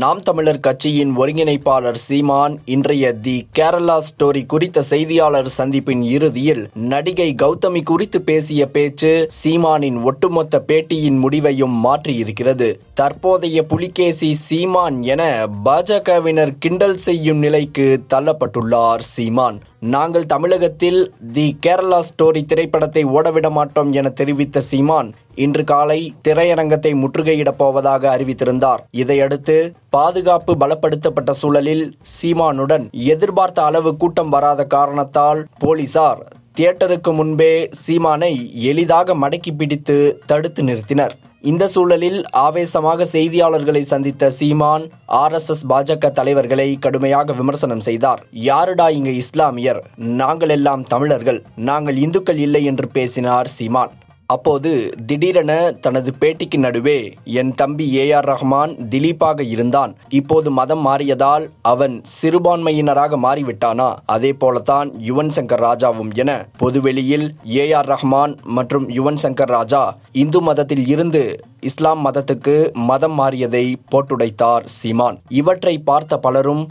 நாம் தமிழர் கட்சியின் ஒருங்கிணைப்பாளர் சீமான் இன்றைய தி கேரளா ஸ்டோரி குறித்த செய்தியாளர் சந்திப்பின் இறுதியில் நடிகை கௌதமி குறித்து பேசிய பேச்சு சீமானின் ஒட்டுமொத்த பேட்டியின் முடிவையும் மாற்றியிருக்கிறது. தற்போதைய புலிகேசி சீமான் என பாஜகவினர் கிண்டல் செய்யும் நிலைக்கு தள்ளப்பட்டுள்ளார் சீமான். நாங்கள் தமிழகத்தில் தி கேரளா ஸ்டோரி திரைப்படத்தை ஓடவிட மாட்டோம் என தெரிவித்த சீமான் இன்று காலை திரையரங்கத்தை முற்றுகையிடப் போவதாக அறிவித்திருந்தார். இதையடுத்து பாதுகாப்பு பலப்படுத்தப்பட்ட சூழலில் சீமானுடன் எதிர்பார்த்த அளவு கூட்டம் வராத காரணத்தால் போலீசார் தியேட்டருக்கு முன்பே சீமானை எளிதாக மடக்கி பிடித்து தடுத்து நிறுத்தினர். இந்த சூழலில் ஆவேசமாக செய்தியாளர்களை சந்தித்த சீமான் RSS பாஜக தலைவர்களை கடுமையாக விமர்சனம் செய்தார். யாருடா இங்கு இஸ்லாமியர், நாங்கள் எல்லாம் தமிழர்கள், நாங்கள் இந்துக்கள் இல்லை என்று பேசினார் சீமான். அப்போது திடீரென தனது பேட்டிக்கு நடுவே என் தம்பி A.R. ரஹ்மான் திலீப்பாக இருந்தான், இப்போது மதம் மாறியதால் அவன் சிறுபான்மையினராக மாறிவிட்டானா, அதே போலத்தான் யுவன் சங்கர் ராஜாவும் என பொதுவெளியில் A.R. ரஹ்மான் மற்றும் யுவன் சங்கர் ராஜா இந்து மதத்தில் இருந்து இஸ்லாம் மதத்துக்கு மதம் மாறியதை போட்டுடைத்தார் சீமான். இவற்றை பார்த்த பலரும்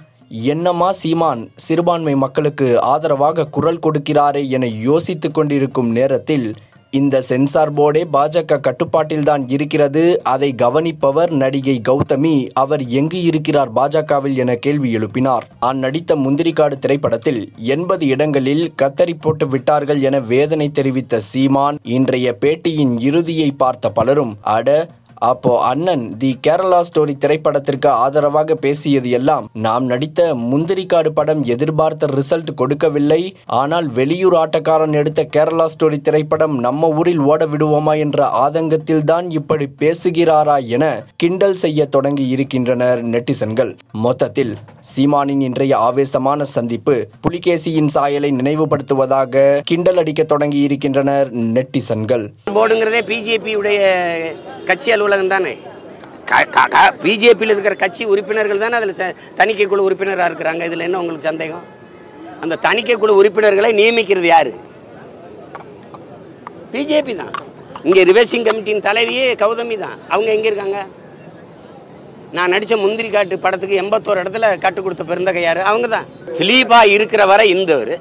என்னமா சீமான் சிறுபான்மை மக்களுக்கு ஆதரவாக குரல் கொடுக்கிறாரே என யோசித்து கொண்டிருக்கும் நேரத்தில் இந்த சென்சார் போர்டே பாஜக கட்டுப்பாட்டில்தான் இருக்கிறது, அதை கவனிப்பவர் நடிகை கௌதமி, அவர் எங்கு இருக்கிறார் பாஜகவில் என கேள்வி எழுப்பினார். நடித்த முந்திரிக்காடு திரைப்படத்தில் 80 இடங்களில் கத்தரி போட்டு விட்டார்கள் என வேதனை தெரிவித்த சீமான் இன்றைய பேட்டியின் இறுதியை பார்த்த பலரும் அட அப்போ அண்ணன் தி கேரளா ஸ்டோரி திரைப்படத்திற்கு ஆதரவாக பேசியது எல்லாம் நாம் நடித்த முந்திரிக்காடு படம் எதிர்பார்த்த ரிசல்ட் கொடுக்கவில்லை, ஆனால் வெளியூர் ஆட்டக்காரன் எடுத்த கேரளா ஸ்டோரி திரைப்படம் நம்ம ஊரில் ஓட விடுவோமா என்ற ஆதங்கத்தில் தான் இப்படி பேசுகிறாரா என கிண்டல் செய்ய தொடங்கி இருக்கின்றனர் நெட்டிசன்கள். மொத்தத்தில் சீமானின் இன்றைய ஆவேசமான சந்திப்பு புலிகேசியின் சாயலை நினைவுபடுத்துவதாக கிண்டல் அடிக்க தொடங்கி இருக்கின்றனர் நெட்டிசன்கள். பிஜேபி கட்சி அலுவலகம் தானே, பிஜேபியில் இருக்கிற கட்சி உறுப்பினர்கள் தானே அதில் தணிக்கைக்குழு உறுப்பினராக இருக்கிறாங்க, இதில் என்ன உங்களுக்கு சந்தேகம்? அந்த தணிக்கைக்குழு உறுப்பினர்களை நியமிக்கிறது யாரு? பிஜேபி தான். இங்கே ரிவர்சிங் கமிட்டியின் தலைவியே கௌதமி தான். அவங்க எங்கே இருக்காங்க? நான் நடித்த முந்திரி காட்டு படத்துக்கு 81 இடத்துல கட்டு கொடுத்த பெருந்தகை யார்? அவங்க தான். திலீபா இருக்கிற வரை இந்தவர்,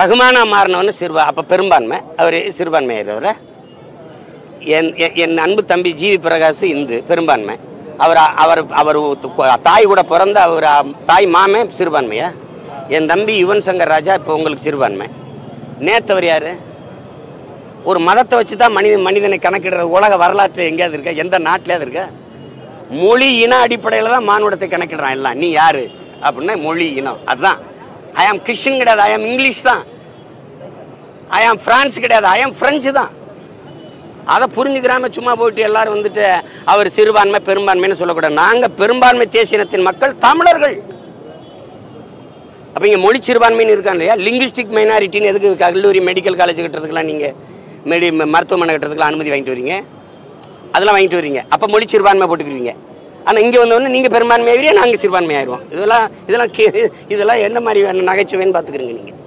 ரகுமானா மாறினவன்னு அப்போ பெரும்பான்மை, அவர் சிறுபான்மையாகிறவரை. என் அன்பு தம்பி ஜிவி பிரகாஷ் இந்து பெரும்பான்மை, அவர் தாய் கூட பிறந்த அவர் தாய் மாமே சிறுபான்மையா? என் தம்பி யுவன் சங்கர் ராஜா இப்போ உங்களுக்கு சிறுபான்மை. நேத்தவர் யார்? ஒரு மதத்தை வச்சு தான் மனிதனை கணக்கிடுற உலக வரலாற்றில் எங்கேயாவது இருக்க? எந்த நாட்டிலேயாவது இருக்க? மொழி இன அடிப்படையில் தான் மானுடத்தை கணக்கிடுறான் எல்லாம். நீ யார் அப்படின்னா மொழி இனம், அதுதான். ஐ ஆம் கிறிஸ்டின் கிடையாது, ஐ ஆம் இங்கிலீஷ் தான். ஐ ஆம் பிரான்ஸ் கிடையாது, ஐ ஆம் ஃப்ரெஞ்சு தான். அதை புரிஞ்சுக்கிறாம சும்மா போயிட்டு எல்லாரும் வந்துட்டு அவர் சிறுபான்மை பெரும்பான்மைன்னு சொல்லக்கூடாது. நாங்கள் பெரும்பான்மை தேசியத்தின் மக்கள் தமிழர்கள். அப்போ இங்கே மொழி சிறுபான்மைன்னு இருக்காங்க இல்லையா? லிங்குவிஸ்டிக் மைனாரிட்டின்னு எதுக்கு கல்லூரி மெடிக்கல் காலேஜ் கட்டுறதுக்கெலாம் நீங்கள் மருத்துவமனை கட்டுறதுக்கெலாம் அனுமதி வாங்கிட்டு வரீங்க, அதெல்லாம் வாங்கிட்டு வரீங்க, அப்போ மொழி சிறுபான்மை போட்டுக்கிறீங்க. ஆனால் இங்கே வந்தவொடனே நீங்கள் பெரும்பான்மை ஆகிறியா, நாங்கள் சிறுபான்மை ஆயிடுவோம். இதெல்லாம் என்ன மாதிரி நகைச்சுவைன்னு பார்த்துக்கிறீங்க நீங்கள்.